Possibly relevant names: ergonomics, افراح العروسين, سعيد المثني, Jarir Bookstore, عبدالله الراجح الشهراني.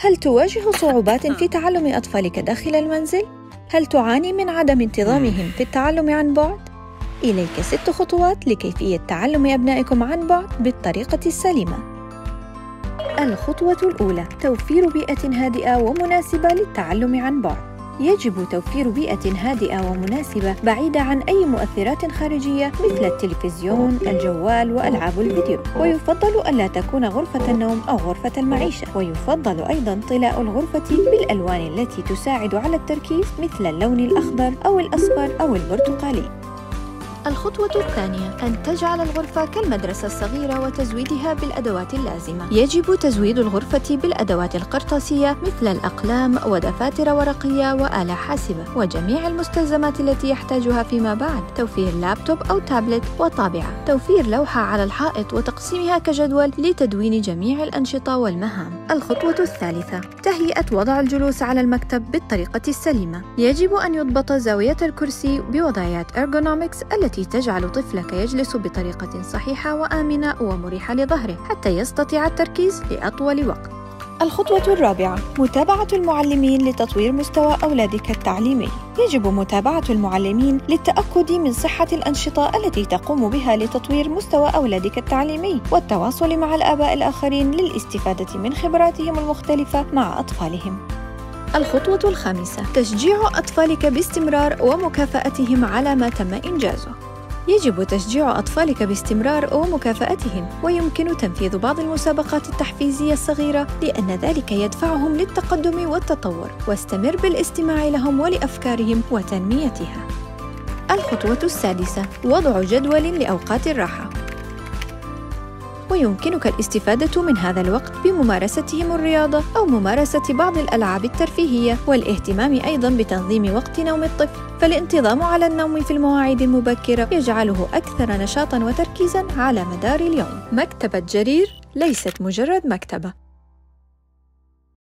هل تواجه صعوبات في تعلم أطفالك داخل المنزل؟ هل تعاني من عدم انتظامهم في التعلم عن بعد؟ إليك 6 خطوات لكيفية تعلم أبنائكم عن بعد بالطريقة السليمة. الخطوة الأولى: توفير بيئة هادئة ومناسبة للتعلم عن بعد. يجب توفير بيئة هادئة ومناسبة بعيدة عن أي مؤثرات خارجية مثل التلفزيون، الجوال وألعاب الفيديو، ويفضل ألا تكون غرفة النوم أو غرفة المعيشة، ويفضل أيضاً طلاء الغرفة بالألوان التي تساعد على التركيز مثل اللون الأخضر أو الأصفر أو البرتقالي. الخطوة الثانية: أن تجعل الغرفة كالمدرسة الصغيرة وتزويدها بالأدوات اللازمة. يجب تزويد الغرفة بالأدوات القرطاسية مثل الأقلام ودفاتر ورقية وآلة حاسبة وجميع المستلزمات التي يحتاجها فيما بعد، توفير لابتوب أو تابلت وطابعة، توفير لوحة على الحائط وتقسيمها كجدول لتدوين جميع الأنشطة والمهام. الخطوة الثالثة: تهيئة وضع الجلوس على المكتب بالطريقة السليمة. يجب أن يضبط زاوية الكرسي بوضعيات ergonomics التي تجعل طفلك يجلس بطريقة صحيحة وآمنة ومريحة لظهره حتى يستطيع التركيز لأطول وقت. الخطوة الرابعة: متابعة المعلمين لتطوير مستوى أولادك التعليمي. يجب متابعة المعلمين للتأكد من صحة الأنشطة التي تقوم بها لتطوير مستوى أولادك التعليمي، والتواصل مع الآباء الآخرين للاستفادة من خبراتهم المختلفة مع أطفالهم. الخطوة الخامسة: تشجيع أطفالك باستمرار ومكافأتهم على ما تم إنجازه. يجب تشجيع أطفالك باستمرار ومكافأتهم، ويمكن تنفيذ بعض المسابقات التحفيزية الصغيرة لأن ذلك يدفعهم للتقدم والتطور، واستمر بالاستماع لهم ولأفكارهم وتنميتها. الخطوة السادسة: وضع جدول لأوقات الراحة. ويمكنك الاستفادة من هذا الوقت بممارستهم الرياضة أو ممارسة بعض الألعاب الترفيهية، والاهتمام أيضاً بتنظيم وقت نوم الطفل، فالانتظام على النوم في المواعيد المبكرة يجعله أكثر نشاطاً وتركيزاً على مدار اليوم. مكتبة جرير ليست مجرد مكتبة.